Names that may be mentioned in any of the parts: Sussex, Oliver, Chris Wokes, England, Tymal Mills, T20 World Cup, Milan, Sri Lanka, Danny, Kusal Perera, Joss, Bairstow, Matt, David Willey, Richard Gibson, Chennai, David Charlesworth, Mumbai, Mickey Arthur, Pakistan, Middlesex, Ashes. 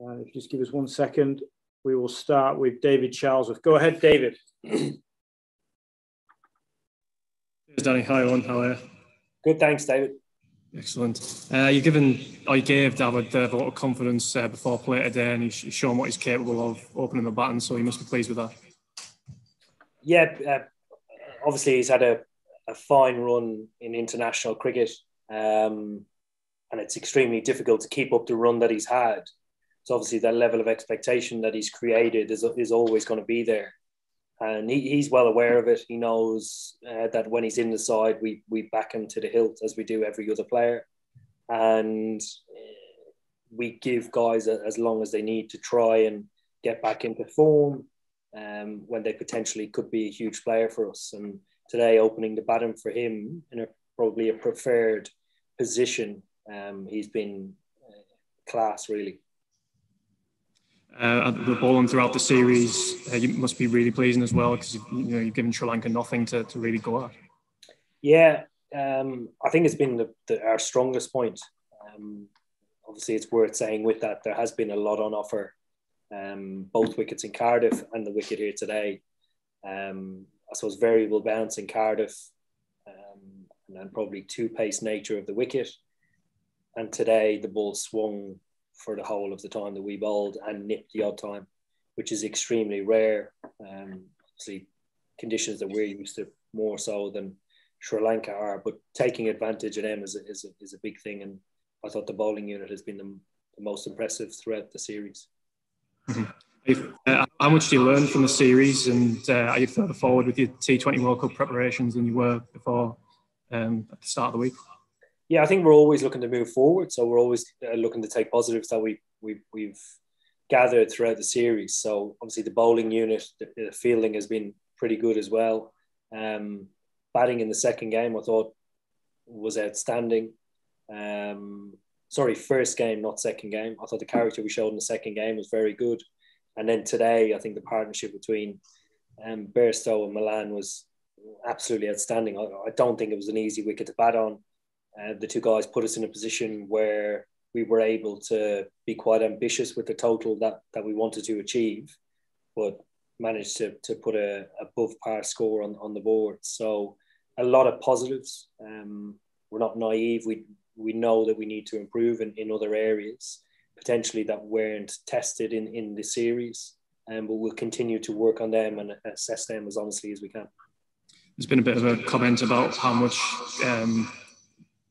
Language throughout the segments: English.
And if you just give us 1 second, we will start with David Charlesworth. Go ahead, David. Cheers, Danny. Hi, everyone. How are you? Good, thanks, David. Excellent. You gave David a lot of confidence before play today, and he's shown what he's capable of opening the batting, so you must be pleased with that. Yeah, obviously he's had a fine run in international cricket, and it's extremely difficult to keep up the run that he's had. So obviously that level of expectation that he's created is always going to be there. And he's well aware of it. He knows that when he's in the side, we back him to the hilt as we do every other player. And we give guys as long as they need to try and get back into form when they potentially could be a huge player for us. And today, opening the batting for him in probably a preferred position, he's been class, really. The bowling throughout the series you must be really pleasing as well, because you've given Sri Lanka nothing to really go at. Yeah, I think it's been our strongest point. Obviously, it's worth saying with that there has been a lot on offer, both wickets in Cardiff and the wicket here today. I suppose variable bounce in Cardiff, and then probably two-pace nature of the wicket. And today the ball swung for the whole of the time that we bowled and nipped the odd time, which is extremely rare. Obviously, conditions that we're used to more so than Sri Lanka are, but taking advantage of them is a big thing. And I thought the bowling unit has been the most impressive throughout the series. How much do you learn from the series, and are you further forward with your T20 World Cup preparations than you were before at the start of the week? Yeah, I think we're always looking to move forward. So we're always looking to take positives that we've gathered throughout the series. So obviously the bowling unit, the fielding has been pretty good as well. Batting in the second game, I thought was outstanding. Sorry, first game, not second game. I thought the character we showed in the second game was very good. And then today, I think the partnership between Bairstow and Milan was absolutely outstanding. I don't think it was an easy wicket to bat on. The two guys put us in a position where we were able to be quite ambitious with the total that we wanted to achieve, but managed to put a above par score on the board. So a lot of positives. We're not naive. We know that we need to improve in other areas, potentially that weren't tested in the series, but we'll continue to work on them and assess them as honestly as we can. There's been a bit of a comment about how much...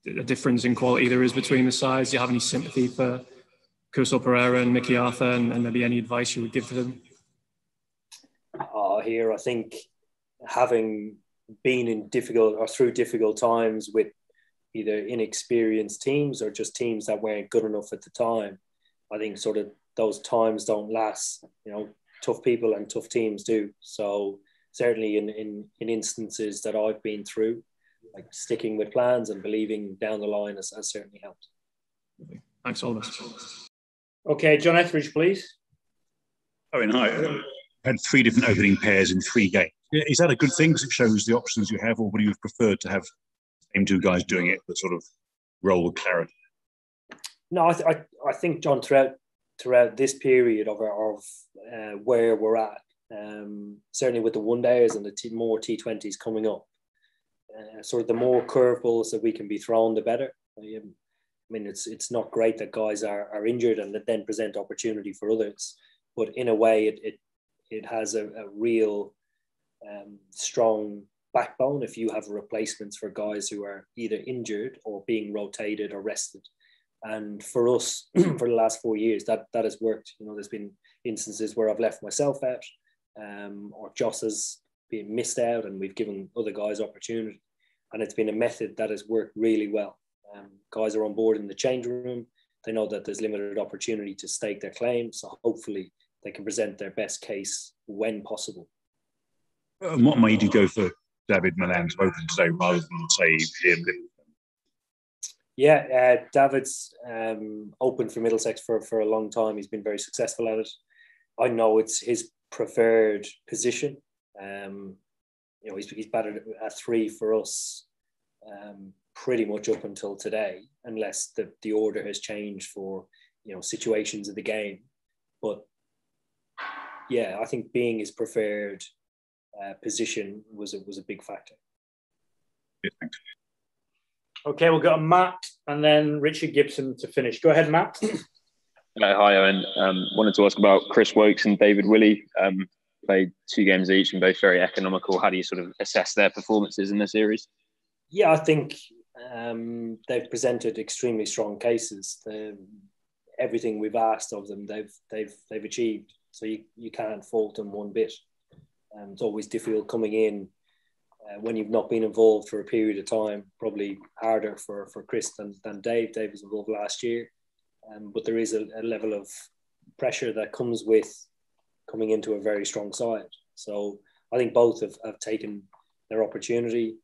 the difference in quality there is between the sides. Do you have any sympathy for Kusal Perera and Mickey Arthur, and maybe any advice you would give to them? Here, I think having been in difficult or through difficult times with either inexperienced teams or just teams that weren't good enough at the time, I think sort of those times don't last. Tough people and tough teams do. So certainly in instances that I've been through, like sticking with plans and believing down the line has certainly helped. Thanks, Oliver. Okay, John Etheridge, please. I had 3 different opening pairs in 3 games. Is that a good thing? Because it shows the options you have, or would you have preferred to have the same 2 guys doing it, the sort of role of clarity? No, I think, John, throughout this period of where we're at, certainly with the one-dayers and the more T20s coming up, sort of the more curveballs that we can be thrown, the better. I mean, it's not great that guys are injured and that then present opportunity for others. But in a way, it has a real strong backbone if you have replacements for guys who are either injured or being rotated or rested. And for us, for the last 4 years, that has worked. There's been instances where I've left myself out, or Joss has been missed out, and we've given other guys opportunity, and it's been a method that has worked really well. Guys are on board in the change room. They know that there's limited opportunity to stake their claim, so hopefully they can present their best case when possible. What made you go for David Malan's open today rather than say Liam? Yeah, David's open for Middlesex for a long time. He's been very successful at it. I know it's his preferred position. He's batted at 3 for us pretty much up until today, unless the order has changed for situations of the game. But yeah, I think being his preferred position was a big factor. Okay, we'll go to Matt and then Richard Gibson to finish. Go ahead, Matt. Hi, Owen. Wanted to ask about Chris Wokes and David Willey. Played 2 games each and both very economical. How do you sort of assess their performances in the series? Yeah, I think they've presented extremely strong cases. Everything we've asked of them, they've achieved. So you can't fault them one bit. It's always difficult coming in when you've not been involved for a period of time. Probably harder for Chris than Dave. Dave was involved last year. But there is a level of pressure that comes with coming into a very strong side. So I think both have taken their opportunity.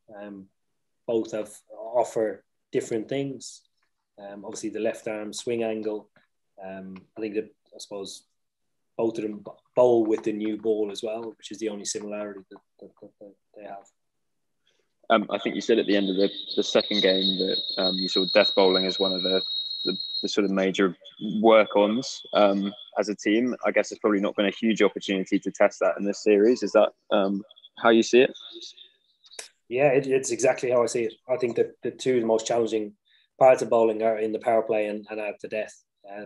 Both have offer different things. Obviously, the left arm swing angle. I think that, I suppose, both of them bowl with the new ball as well, which is the only similarity that they have. I think you said at the end of the second game that you saw death bowling as one of the sort of major work-ons as a team. I guess it's probably not been a huge opportunity to test that in this series. Is that how you see it? Yeah, it's exactly how I see it. I think that the two most challenging parts of bowling are in the power play and out to death.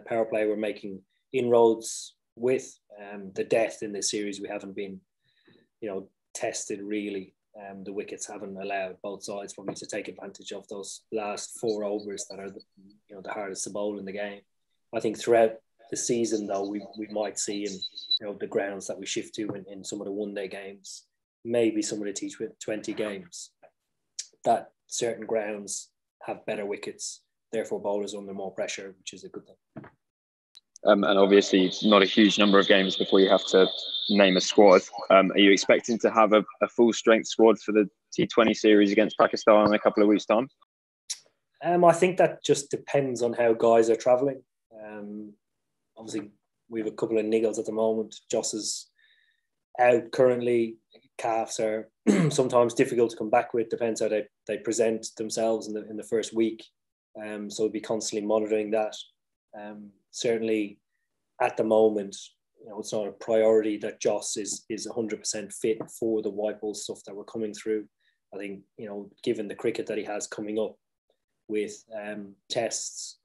Power play we're making inroads with, the death in this series we haven't been, tested really. The wickets haven't allowed both sides probably to take advantage of those last 4 overs that are the hardest to bowl in the game. I think throughout the season though, we might see in the grounds that we shift to in some of the one-day games, maybe some of the T20 games, that certain grounds have better wickets, therefore bowlers are under more pressure, which is a good thing. And obviously not a huge number of games before you have to name a squad. Are you expecting to have a full-strength squad for the T20 series against Pakistan in a couple of weeks' time? I think that just depends on how guys are travelling. Obviously, we have a couple of niggles at the moment. Joss is out currently. Calves are sometimes difficult to come back with. Depends how they present themselves in the first week. So we'll be constantly monitoring that. Certainly, at the moment, it's not a priority that Joss is 100% fit for the white ball stuff that we're coming through. I think, given the cricket that he has coming up with tests,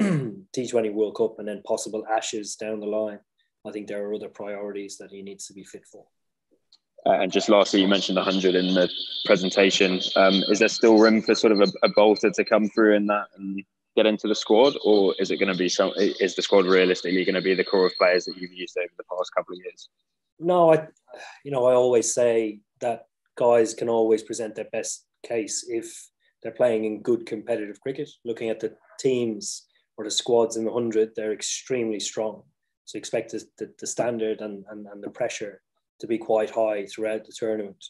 T20 World Cup and then possible Ashes down the line, I think there are other priorities that he needs to be fit for. And just lastly, you mentioned 100 in the presentation. Is there still room for sort of a bolter to come through in that and get into the squad, or is it going to be is the squad realistically going to be the core of players that you've used over the past couple of years? No, I always say that guys can always present their best case if they're playing in good competitive cricket. Looking at the teams or the squads in the 100, they're extremely strong. So expect the standard and the pressure to be quite high throughout the tournament.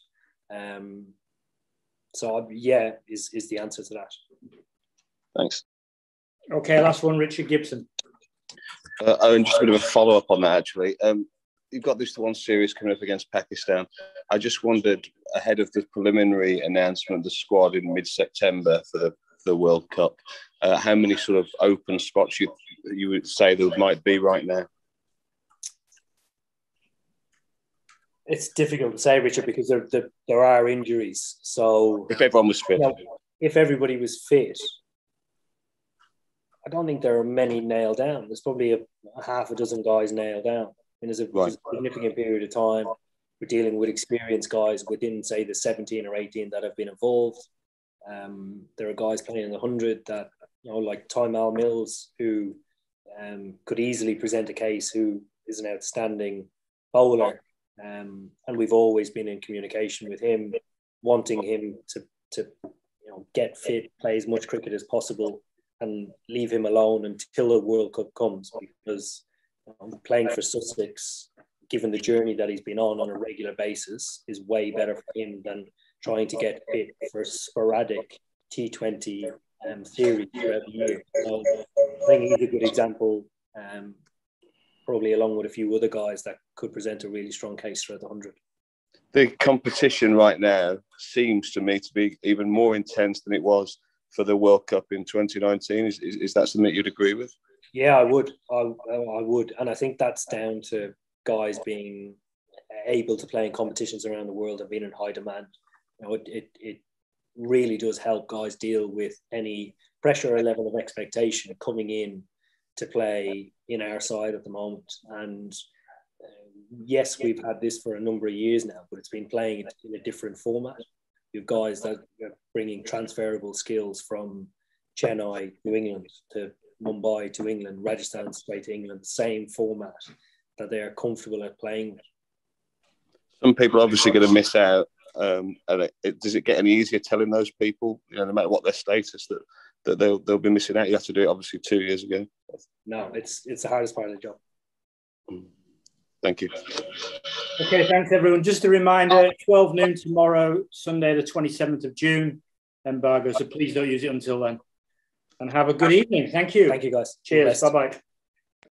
So yeah, is the answer to that. Thanks. Okay, last one, Richard Gibson. Owen, just a bit of a follow-up on that, actually. You've got this one series coming up against Pakistan. I just wondered, ahead of the preliminary announcement of the squad in mid-September for the World Cup, how many sort of open spots you would say there might be right now? It's difficult to say, Richard, because there are injuries. So if everyone was fit. If everybody was fit, I don't think there are many nailed down. There's probably a half a dozen guys nailed down. I mean, there's a significant period of time. We're dealing with experienced guys within, say, the 17 or 18 that have been involved. There are guys playing in the 100 that, like Tymal Mills, who could easily present a case, who is an outstanding bowler. And we've always been in communication with him, wanting him to get fit, play as much cricket as possible, and leave him alone until a World Cup comes, because playing for Sussex, given the journey that he's been on a regular basis, is way better for him than trying to get fit for sporadic T20 theory throughout the year. So I think he's a good example, probably along with a few other guys that could present a really strong case throughout the 100. The competition right now seems to me to be even more intense than it was for the World Cup in 2019. Is that something you'd agree with? Yeah, I would. I would. And I think that's down to guys being able to play in competitions around the world and being in high demand. You know, it really does help guys deal with any pressure or level of expectation coming in to play in our side at the moment. And yes, we've had this for a number of years now, but it's been playing in a different format. You've guys that are bringing transferable skills from Chennai to England, to Mumbai to England, Rajasthan straight to England, same format that they are comfortable at playing. Some people are obviously going to miss out. And does it get any easier telling those people, you know, no matter what their status, that they'll be missing out? You have to do it obviously 2 years ago. No, it's the hardest part of the job. Thank you. Okay, thanks everyone. Just a reminder, 12 noon tomorrow, Sunday the 27th of June, embargo, so please don't use it until then. And have a good evening. Thank you. Thank you guys. Cheers. Bye-bye.